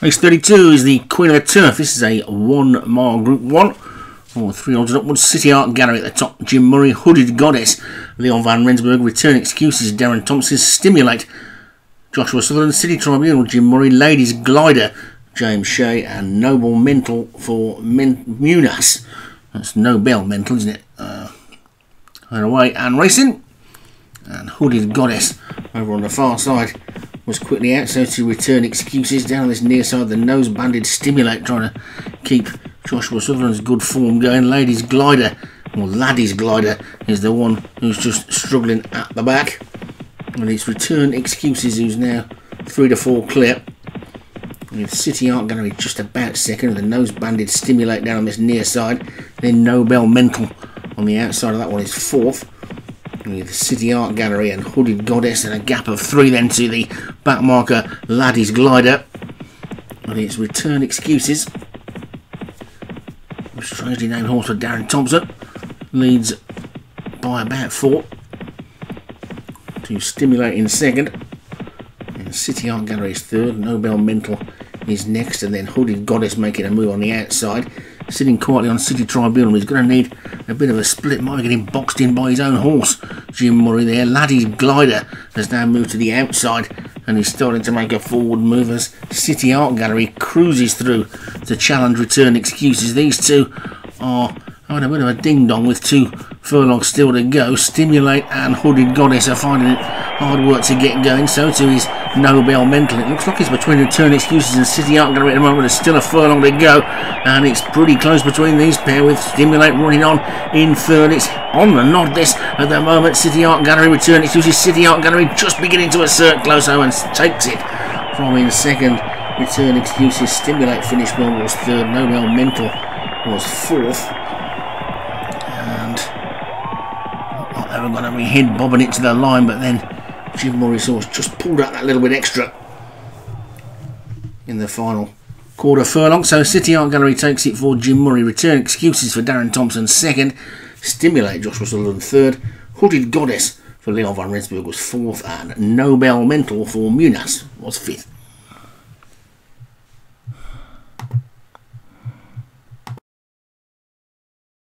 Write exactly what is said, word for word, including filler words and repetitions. Race thirty-two is the Queen of the Turf. This is a one-mile Group one. Oh, three odds upwards. City Art Gallery at the top. Jim Murray, Hooded Goddess, Leon Van Rensburg, Return Excuses, Darren Thompson, Stimulate, Joshua Sutherland, City Tribunal, Jim Murray, Ladies Glider, James Shea, and Noble Mental for Min Munas. That's Noble Mental, isn't it? Uh, and away and racing. And Hooded Goddess over on the far side was quickly out, so to Return Excuses. Down on this near side, the nose-banded Stimulate trying to keep Joshua Sutherland's good form going. Ladies Glider, or Laddies Glider, is the one who's just struggling at the back. And it's Return Excuses who's now three to four clear, with City Art Gallery just about second, the nose-banded Stimulate down on this near side. Then Noble Mental on the outside of that one is fourth, with City Art Gallery and Hooded Goddess, and a gap of three then to the back marker Laddies Glider. And it's Return Excuses, a strangely named horse for Darren Thompson, leads by about four to Stimulate in second, and City Art Gallery is third. Noble Mental is next, and then Hooded Goddess making a move on the outside, sitting quietly on City Tribunal. He's going to need a bit of a split. Might be getting boxed in by his own horse, Jim Murray there. Laddie's Glider has now moved to the outside and he's starting to make a forward move as City Art Gallery cruises through to challenge Return Excuses. These two are having a bit of a ding-dong with two furlongs still to go. Stimulate and Hooded Goddess are finding it hard work to get going, so too is Noble Mental. It looks like it's between Return Excuses and City Art Gallery at the moment. There's still a furlong to go, and it's pretty close between these pair, with Stimulate running on in third. It's on the nod this at the moment. City Art Gallery, Return Excuses. City Art Gallery just beginning to assert closer and takes it from in second. Return Excuses. Stimulate finished well, was third. Noble Mental was fourth, and they were going to be head bobbing it to the line, but then Jim Murray's horse just pulled out that little bit extra in the final quarter furlong. So City Art Gallery takes it for Jim Murray. Return Excuses for Darren Thompson second. Stimulate, Josh Russell in third. Hooded Goddess for Leon Van Rensburg was fourth, and Noble Mental for Munas was fifth.